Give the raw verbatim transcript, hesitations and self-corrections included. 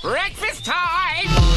Breakfast time!